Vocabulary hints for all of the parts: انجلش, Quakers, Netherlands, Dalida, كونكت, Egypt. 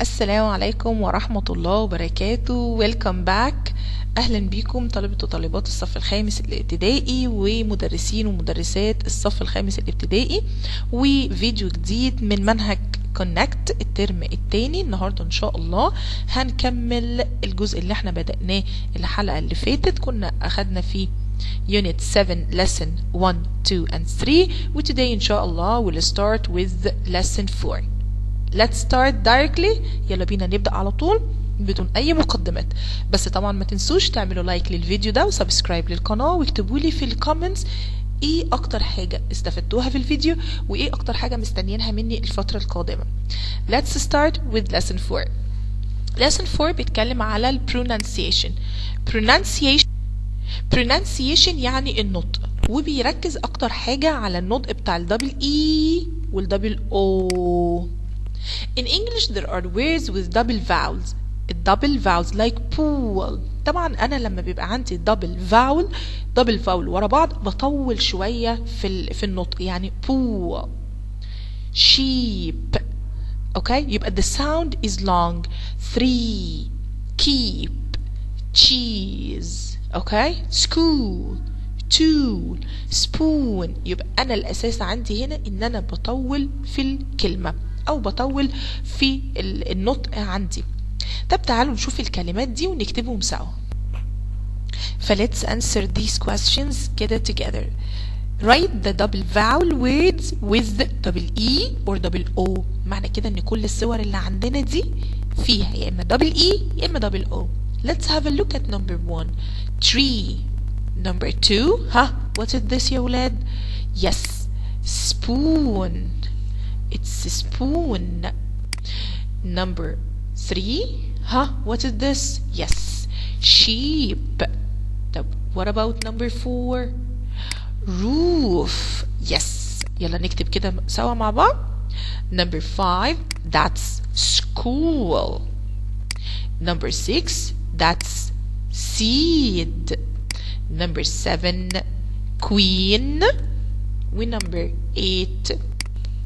السلام عليكم ورحمة الله وبركاته. Welcome back. أهلا بكم طلبة وطالبات الصف الخامس الابتدائي ومدرسين ومدرسات الصف الخامس الابتدائي، وفيديو جديد من منهج كونكت الترم الثاني. النهارده ان شاء الله هنكمل الجزء اللي احنا بدأناه الحلقة اللي فاتت، كنا أخدنا فيه Unit 7 Lesson 1, 2 and 3 و today إن شاء الله we'll start with Lesson 4. Let's start directly. يلا بينا نبدأ على طول بدون أي مقدمات، بس طبعا ما تنسوش تعملوا لايك للفيديو ده وسبسكرايب للقناة، واكتبوا لي في الكومنتس ايه اكتر حاجة استفدتوها في الفيديو وايه اكتر حاجة مستنيينها مني الفترة القادمة. Let's start with Lesson 4. Lesson 4 بيتكلم على ال Pronunciation. Pronunciation يعني النطق، وبيركز اكتر حاجة على النطق بتاع ال EE وال O. In English there are words with double vowels. Double vowels like pool. طبعا انا لما بيبقى عندي double vowel ورا بعض بطول شوية في النطق، يعني pool sheep. okay، يبقى the sound is long. three keep cheese. okay school tool spoon. يبقى انا الاساس عندي هنا ان انا بطول في الكلمة او بطول في النطق عندي. طب تعالوا نشوف الكلمات دي ونكتبهم سوا. ف let's answer these questions كده together. Write the double vowel words with double E or double O. معنى كده ان كل الصور اللي عندنا دي فيها يا اما double E يا اما double O. Let's have a look at number 1. Tree. Number 2. ها what is this يا ولاد؟ Yes. Spoon. It's a spoon. Number 3. Huh? What is this? Yes. Sheep. What about number 4? Roof. Yes. يلا نكتب كده سوا مع بعض. Number 5. That's school. Number 6. That's seed. Number 7. Queen. Number 8.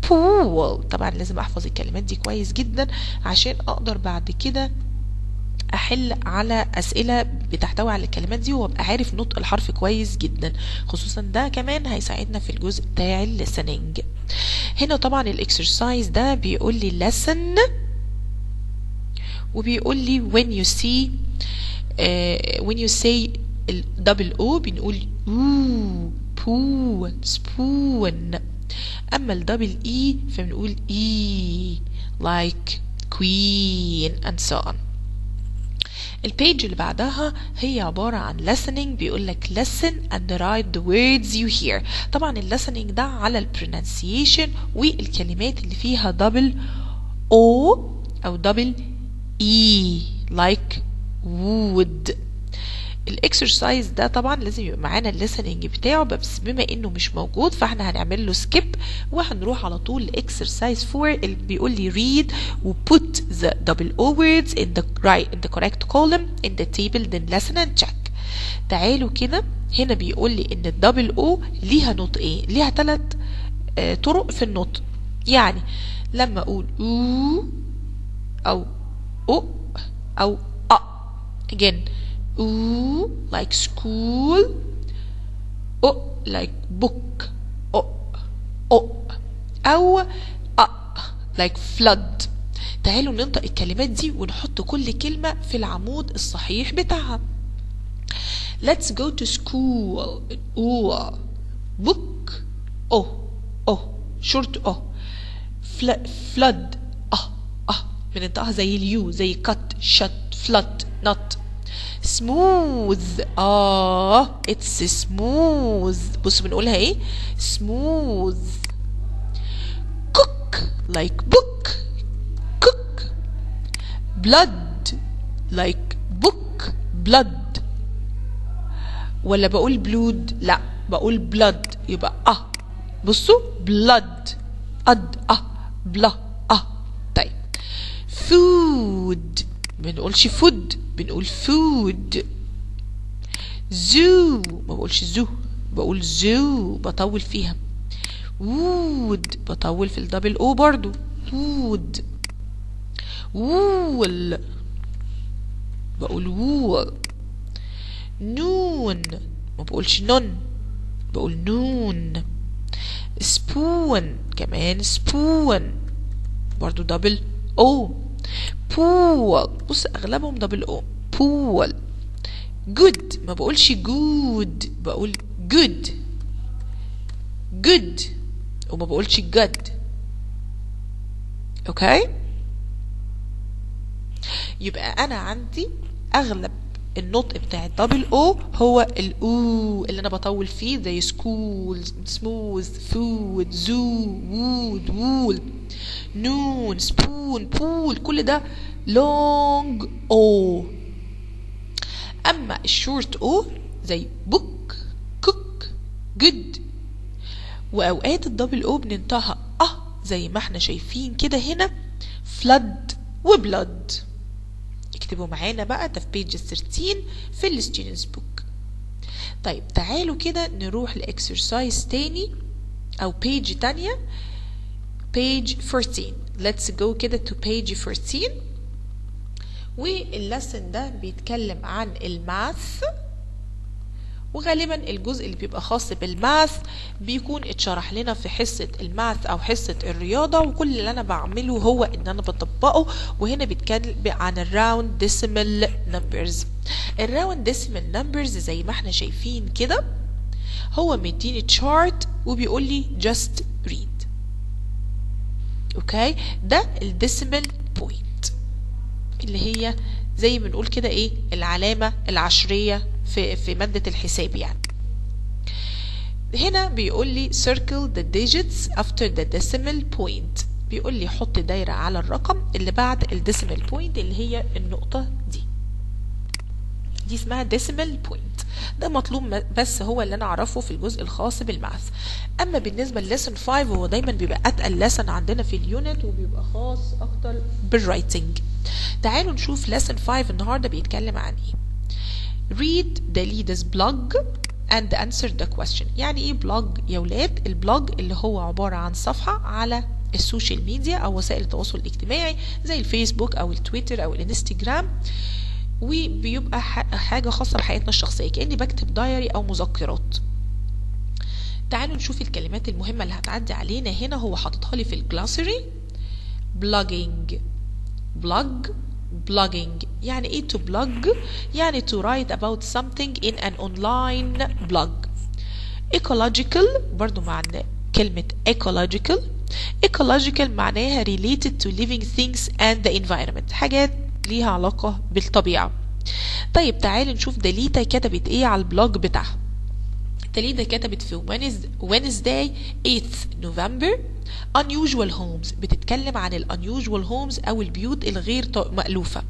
pool. طبعا لازم احفظ الكلمات دي كويس جدا عشان اقدر بعد كده احل على اسئله بتحتوي على الكلمات دي وابقى عارف نطق الحرف كويس جدا، خصوصا ده كمان هيساعدنا في الجزء بتاع الليسننج. هنا طبعا الاكسرسايز ده بيقول لي listen وبيقول لي when you say double o بنقول oo pool spoon. أما ال double E فبنقول E like queen and so on. البيج اللي بعدها هي عبارة عن listening، بيقولك listen and write the words you hear. طبعا ال listening ده على ال pronunciation والكلمات اللي فيها double O أو double E like wood. الاكسرسايز ده طبعا لازم يبقى معانا الليسننج بتاعه، بس بما انه مش موجود فاحنا هنعمل له سكيب وهنروح على طول لاكسرسايز 4 اللي بيقول لي read و put the double o words in the correct column in the table then listen and check. تعالوا كده هنا بيقول لي ان الدبل او ليها نطقين، ليها 3 طرق في النطق، يعني لما اقول او او او او ا again oo like school, o like book, او like flood. تعالوا ننطق الكلمات دي ونحط كل كلمة في العمود الصحيح بتاعها. Let's go to school. او book. short. flood. بننطقها زي اليو، زي cut, shut, flood, not. smooth. it's smooth. بص بنقولها ايه؟ smooth. cook like book, cook. blood like book, blood. ولا بقول blood؟ لا بقول blood، يبقى بصوا blood طيب food ما بنقولش food، بنقول food. zoo ما بقولش zoo، بقول zoo بطول فيها. wood بطول في الدبل او برضو wood. وول، بقول وول. نون، ما بقولش نون، بقول نون. سبون، كمان سبون برضو دبل او. بول، بص اغلبهم دبل او. بول. جود، ما بقولش جود، بقول جود. جود وما بقولش جد. اوكي، يبقى انا عندي اغلب النطق بتاع الدبل او هو الاو اللي انا بطول فيه، زي سكول، سموز، فود، زو، وود، وول، نون، سبون، بول، كل ده لونج او. اما الشورت او زي بوك، كوك، جد. واوقات الدبل او بننطقها زي ما احنا شايفين كده هنا، فلد وبلد. اكتبوا معانا بقى ده في بيج 13 في الستودنتس بوك. طيب تعالوا كده نروح لاكسرسايز تاني او بيج تانية، بيج 14. let's go كده to page 14. واللسن ده بيتكلم عن الماث، وغالبا الجزء اللي بيبقى خاص بالماث بيكون اتشرح لنا في حصة الماث او حصة الرياضة، وكل اللي انا بعمله هو ان انا بطبقه. وهنا بيتكلم عن الراوند ديسيمال نمبرز. الراوند ديسيمال نمبرز زي ما احنا شايفين كده، هو مديني تشارت وبيقول لي just read. اوكي، ده الديسيمال بوينت اللي هي زي ما بنقول كده ايه، العلامة العشرية في مادة الحساب يعني. هنا بيقول لي circle the digits after the decimal point، بيقول لي حط دايرة على الرقم اللي بعد الديسيمال بوينت اللي هي النقطة دي اسمها decimal point. ده مطلوب بس، هو اللي انا اعرفه في الجزء الخاص بالماث. اما بالنسبة للسن 5 هو دايما بيبقى اتقل لسن عندنا في اليونت، وبيبقى خاص اكتر بالرايتنج. تعالوا نشوف لسن 5 النهاردة بيتكلم عن ايه. read Dalida's blog and answer the question. يعني ايه بلوج يا ولاد؟ البلوج اللي هو عبارة عن صفحة على السوشيال ميديا او وسائل التواصل الاجتماعي زي الفيسبوك او التويتر او الانستجرام، وبيبقى حاجة خاصة بحياتنا الشخصية، كأني بكتب دايري او مذكرات. تعالوا نشوف الكلمات المهمة اللي هتعدي علينا. هنا هو حاططها لي في الجلاسري، blogging، blog، blogging. يعني ايه to blog؟ يعني to write about something in an online blog. ecological، برضو معنى كلمة ecological. ecological معناها related to living things and the environment، حاجات ليها علاقة بالطبيعة. طيب تعالوا نشوف داليدا كتبت ايه على البلوج بتاعها. داليدا كتبت في Wednesday 8 نوفمبر unusual homes، بتتكلم عن ال unusual homes أو البيوت الغير مألوفة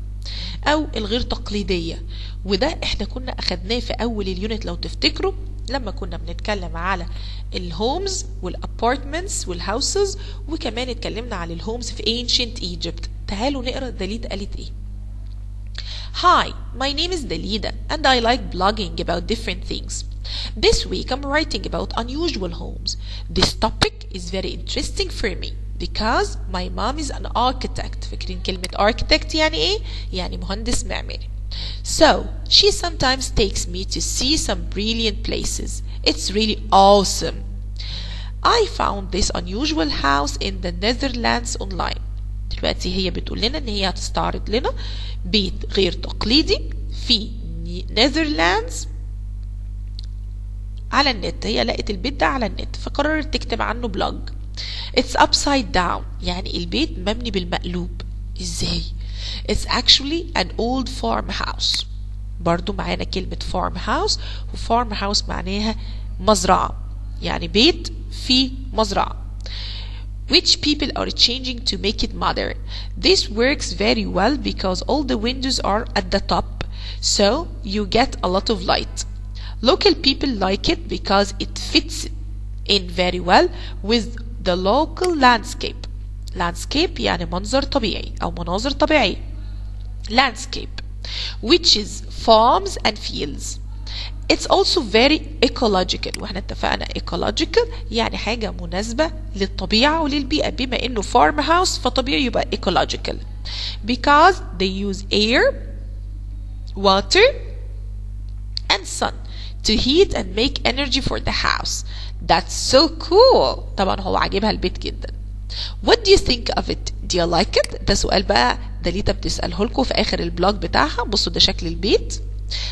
أو الغير تقليدية، وده احنا كنا أخدناه في أول اليونت لو تفتكروا، لما كنا بنتكلم على الهومز والابارتمنتس والهاوسز، وكمان اتكلمنا على الهومز في ancient Egypt. تعالوا نقرأ داليدا قالت ايه. Hi, my name is Dalida and I like blogging about different things. This week I'm writing about unusual homes. This topic is very interesting for me because my mom is an architect. فاكرين كلمة architect يعني ايه؟ يعني مهندس معماري. So she sometimes takes me to see some brilliant places. It's really awesome. I found this unusual house in the Netherlands online. دلوقتي هي بتقول لنا ان هي هتستعرض لنا بيت غير تقليدي في Netherlands على النت. هي لقت البيت ده على النت فقررت تكتب عنه بلوج. It's upside down، يعني البيت مبني بالمقلوب. ازاي؟ It's actually an old farmhouse. برضو معانا كلمة farmhouse، وfarmhouse معناها مزرعة، يعني بيت في مزرعة. Which people are changing to make it modern. This works very well because all the windows are at the top, so you get a lot of light. Local people like it because it fits in very well with the local landscape. Landscape يعني منظر طبيعي أو مناظر طبيعية. Landscape which is farms and fields. It's also very ecological، واحنا اتفقنا ecological يعني حاجة مناسبة للطبيعة وللبيئة، بما انه farm house فطبيعي يبقى ecological because they use air, water and sun to heat and make energy for the house. That's so cool. طبعا هو عاجبها البيت جدا. What do you think of it? Do you like it? ده سؤال بقى داليدا بتسأله لكم في آخر البلوج بتاعها. بصوا ده شكل البيت،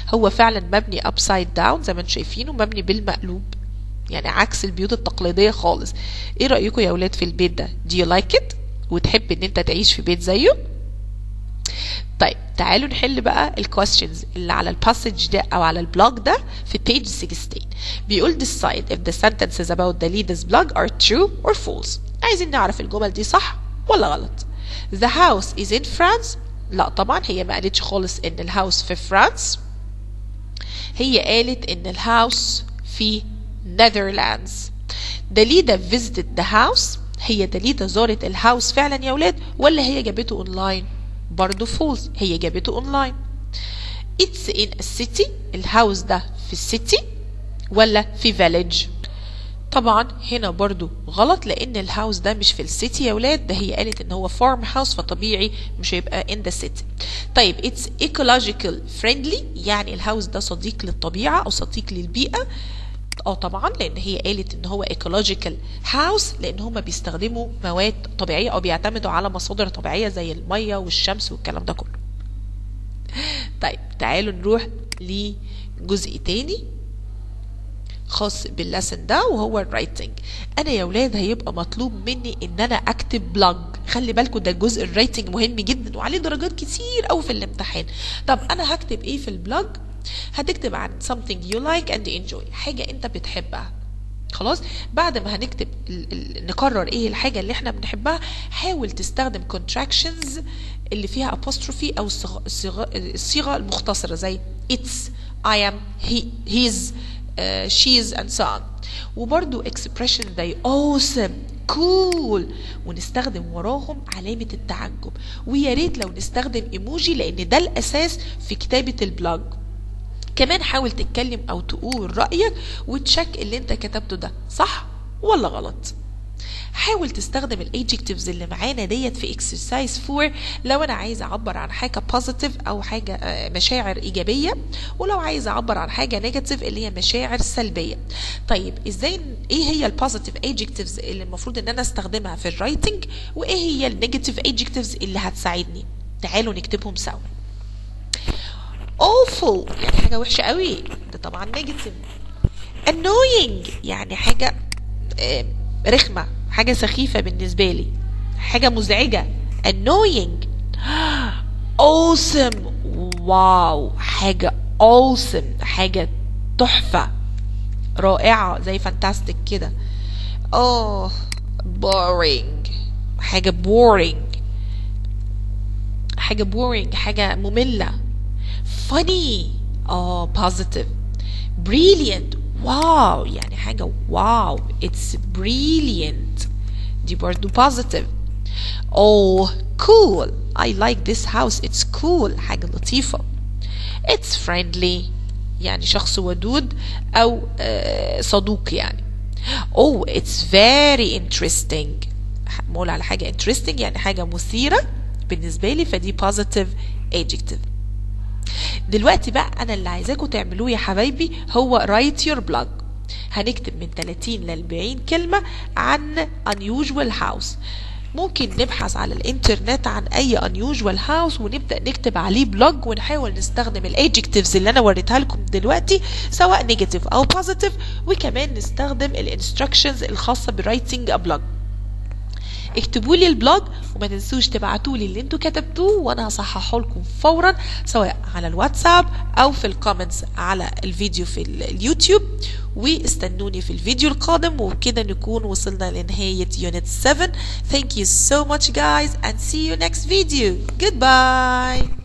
هو فعلا مبني upside down زي ما انتم شايفينه، مبني بالمقلوب يعني عكس البيوت التقليدية خالص. ايه رأيكم يا ولاد في البيت ده؟ Do you like it؟ وتحب ان انت تعيش في بيت زيه؟ طيب تعالوا نحل بقى الكويستشنز اللي على الباسج ده او على البلوج ده في page 16. بيقول decide if the sentences about Dalida's blog are true or false. عايزين نعرف الجمل دي صح ولا غلط. The house is in France. لا طبعا هي ما قالتش خالص ان الهاوس في فرانس، هي قالت ان الهاوس في Netherlands. داليدا visited the house. هي داليدا زارت الهاوس فعلا يا ولاد ولا هي جابته اونلاين؟ برضه فولز، هي جابته اونلاين. It's in a city. الهاوس ده في city ولا في village؟ طبعا هنا برضو غلط لان الهاوس ده مش في السيتي يا ولاد، ده هي قالت ان هو فارم هاوس فطبيعي مش هيبقى in the city. طيب it's ecological friendly يعني الهاوس ده صديق للطبيعة او صديق للبيئة. طبعا لان هي قالت ان هو ecological house لان هما بيستخدموا مواد طبيعية او بيعتمدوا على مصادر طبيعية زي المية والشمس والكلام ده كله. طيب تعالوا نروح لجزء تاني خاص باللسن ده وهو الرايتنج. انا يا ولاد هيبقى مطلوب مني ان انا اكتب بلوج، خلي بالكم ده جزء الرايتنج مهم جدا وعليه درجات كتير قوي في الامتحان. طب انا هكتب ايه في البلوج؟ هتكتب عن something you like and enjoy، حاجه انت بتحبها. خلاص بعد ما هنكتب نقرر ايه الحاجه اللي احنا بنحبها، حاول تستخدم contractions اللي فيها apostrophe او الصيغه المختصره زي it's, I am, his, she's and so on. وبرضو expression زي awesome, cool، ونستخدم وراهم علامة التعجب. ويا ريت لو نستخدم ايموجي لان ده الاساس في كتابة البلوج. كمان حاول تتكلم او تقول رأيك وتشك اللي انت كتبته ده صح ولا غلط. حاول تستخدم الادجكتيفز اللي معانا ديت في اكسرسايز 4 لو انا عايزه اعبر عن حاجه بوزيتيف او حاجه مشاعر ايجابيه، ولو عايزه اعبر عن حاجه نيجاتيف اللي هي مشاعر سلبيه. طيب ازاي ايه هي البوزيتيف ادجكتيفز اللي المفروض ان انا استخدمها في الرايتنج وايه هي النيجاتيف ادجكتيفز اللي هتساعدني؟ تعالوا نكتبهم سوا. awful يعني حاجه وحشه قوي، ده طبعا نيجاتيف. annoying يعني حاجه رخمه، حاجه سخيفه بالنسبه لي، حاجه مزعجه. annoying. awesome واو، حاجه awesome حاجه تحفه رائعه زي fantastic كده. boring حاجه boring، حاجه boring حاجه ممله. funny positive. brilliant واو يعني حاجة واو، it's brilliant دي برضو positive. cool I like this house it's cool حاجة لطيفة. it's friendly يعني شخص ودود أو صدوق يعني. it's very interesting بقول على حاجة interesting يعني حاجة مثيرة بالنسبة لي فدي positive adjective. دلوقتي بقى انا اللي عايزاكم تعملوه يا حبايبي هو write your blog. هنكتب من 30 ل 40 كلمه عن unusual house. ممكن نبحث على الانترنت عن اي unusual house ونبدا نكتب عليه blog ونحاول نستخدم الادجكتيفز اللي انا وريتها لكم دلوقتي سواء نيجاتيف او بوزيتيف، وكمان نستخدم الانستراكشنز الخاصه برايتنج بلوج. اكتبوا لي البلوج وما تنسوش تبعتوا لي اللي انتوا كتبتوه وانا هصححه لكم فورا سواء على الواتساب او في الكومنتس على الفيديو في اليوتيوب، واستنوني في الفيديو القادم. وبكده نكون وصلنا لنهاية يونت 7. Thank you so much guys and see you next video. Goodbye.